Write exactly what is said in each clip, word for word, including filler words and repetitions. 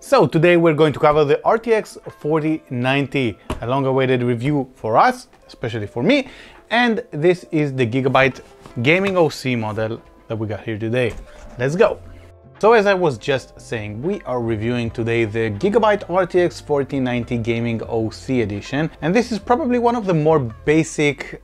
So today we're going to cover the R T X forty ninety, a long-awaited review for us, especially for me, and this is the Gigabyte Gaming O C model that we got here today. Let's go! So as I was just saying, we are reviewing today the Gigabyte R T X forty ninety Gaming O C edition, and this is probably one of the more basic,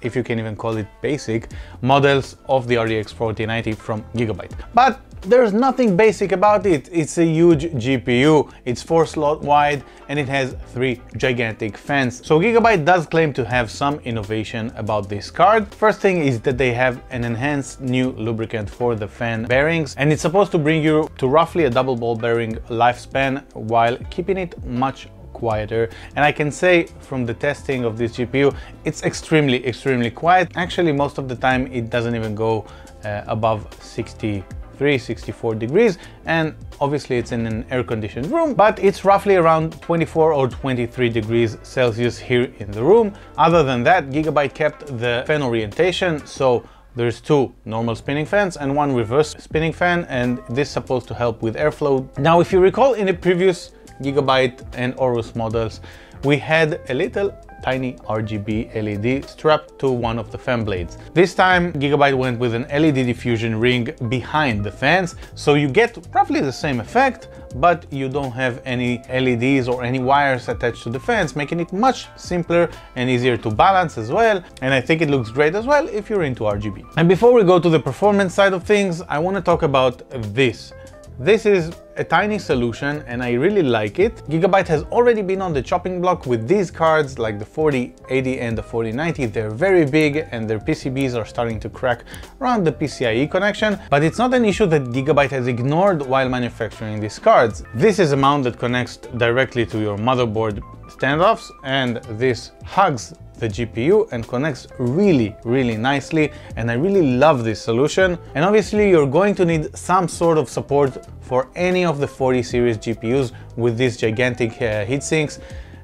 if you can even call it basic, models of the R T X forty ninety from Gigabyte. But there's nothing basic about it. It's a huge G P U, it's four slot wide, and it has three gigantic fans. So Gigabyte does claim to have some innovation about this card. First thing is that they have an enhanced new lubricant for the fan bearings, and it's supposed to bring you to roughly a double ball bearing lifespan while keeping it much quieter. And I can say from the testing of this G P U, it's extremely, extremely quiet. Actually, most of the time it doesn't even go uh, above sixty-three, sixty-four degrees, and obviously it's in an air-conditioned room, but it's roughly around twenty-four or twenty-three degrees Celsius here in the room. Other than that, Gigabyte kept the fan orientation, so there's two normal spinning fans and one reverse spinning fan, and this is supposed to help with airflow. Now, if you recall, in the previous Gigabyte and Aorus models, we had a little tiny R G B L E D strapped to one of the fan blades. This time Gigabyte went with an L E D diffusion ring behind the fans, so you get roughly the same effect, but you don't have any L E Ds or any wires attached to the fans, making it much simpler and easier to balance as well. And I think it looks great as well if you're into R G B. And before we go to the performance side of things, I want to talk about this. This is a tiny solution and I really like it. Gigabyte has already been on the chopping block with these cards like the forty eighty and the forty ninety. They're very big and their P C Bs are starting to crack around the P C I E connection, but it's not an issue that Gigabyte has ignored while manufacturing these cards. This is a mount that connects directly to your motherboard standoffs, and this hugs the G P U and connects really, really nicely, and I really love this solution. And obviously you're going to need some sort of support for any of the forty series G P Us with these gigantic uh, heatsinks.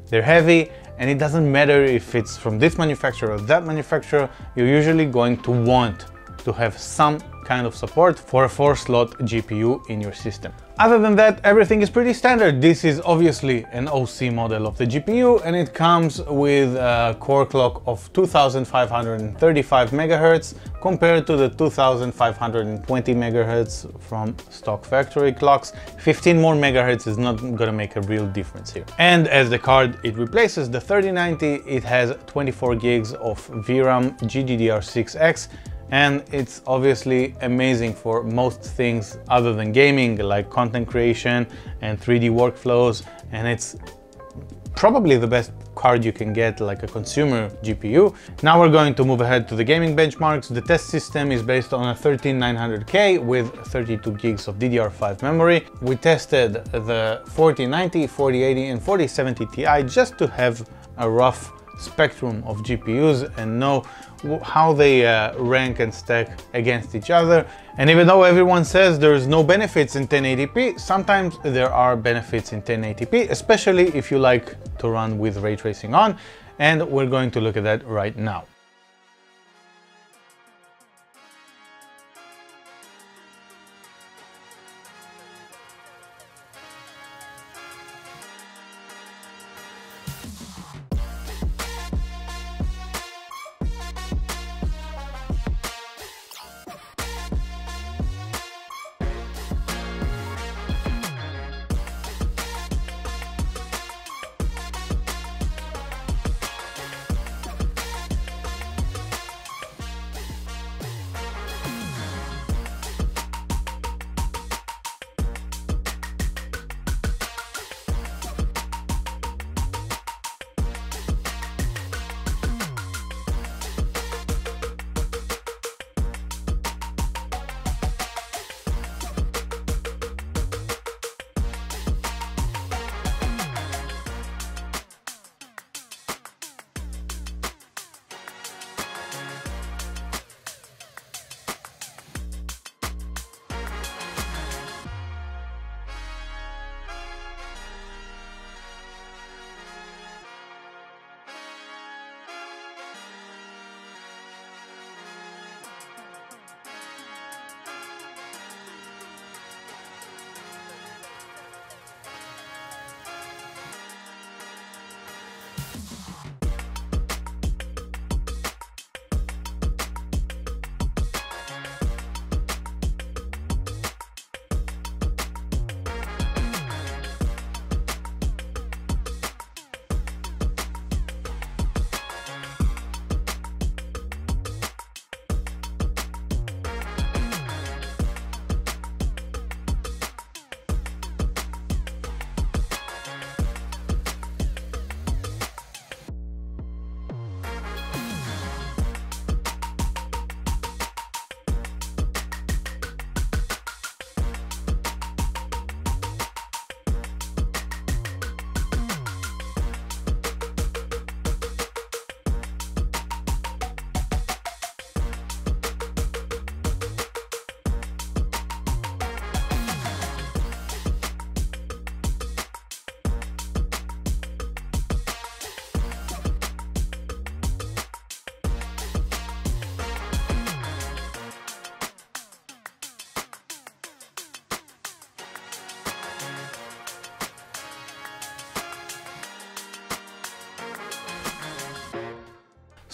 They're heavy, and it doesn't matter if it's from this manufacturer or that manufacturer, you're usually going to want to have some kind of support for a four slot G P U in your system. Other than that, everything is pretty standard. This is obviously an O C model of the G P U, and it comes with a core clock of two thousand five hundred thirty-five megahertz compared to the two thousand five hundred twenty megahertz from stock factory clocks. fifteen more megahertz is not gonna make a real difference here. And as the card it replaces, the thirty ninety, it has twenty-four gigs of V RAM G D D R six X, and it's obviously amazing for most things other than gaming, like content creation and three D workflows, and it's probably the best card you can get, like a consumer G P U. Now we're going to move ahead to the gaming benchmarks. The test system is based on a thirteen nine hundred K with thirty-two gigs of D D R five memory. We tested the forty ninety, forty eighty and forty seventy Ti just to have a rough spectrum of G P Us and know how they uh, rank and stack against each other. And even though everyone says there's no benefits in ten eighty p, sometimes there are benefits in ten eighty p, especially if you like to run with ray tracing on, and we're going to look at that right now.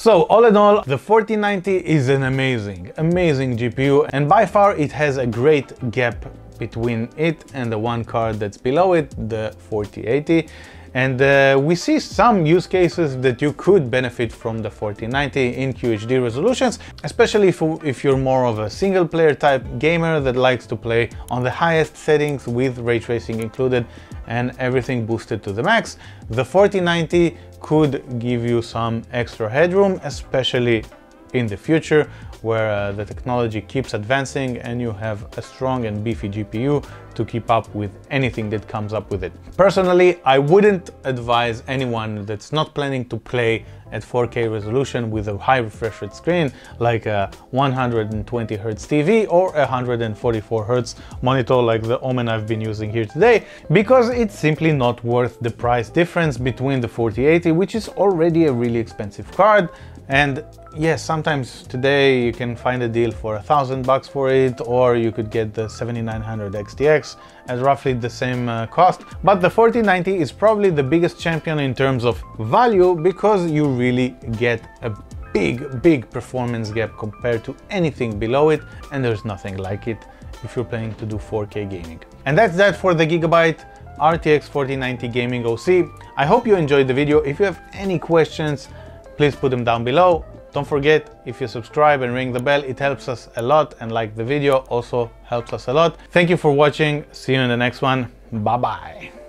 So all in all, the forty ninety is an amazing, amazing G P U, and by far it has a great gap between it and the one card that's below it, the forty eighty. And uh, we see some use cases that you could benefit from the forty ninety in Q H D resolutions, especially if, if you're more of a single player type gamer that likes to play on the highest settings with ray tracing included and everything boosted to the max. The forty ninety could give you some extra headroom, especially in the future, where uh, the technology keeps advancing and you have a strong and beefy G P U to keep up with anything that comes up with it. Personally, I wouldn't advise anyone that's not planning to play at four K resolution with a high refresh rate screen, like a one hundred twenty hertz T V or a one hundred forty-four hertz monitor like the Omen I've been using here today, because it's simply not worth the price difference between the forty eighty, which is already a really expensive card. And yes, sometimes today you can find a deal for a thousand bucks for it, or you could get the seventy-nine hundred X T X at roughly the same uh, cost. But the forty ninety is probably the biggest champion in terms of value, because you really get a big, big performance gap compared to anything below it, and there's nothing like it if you're planning to do four K gaming. And that's that for the Gigabyte R T X forty ninety Gaming O C. I hope you enjoyed the video. If you have any questions, please put them down below. Don't forget, if you subscribe and ring the bell, it helps us a lot, and like the video also helps us a lot. Thank you for watching. See you in the next one. Bye bye.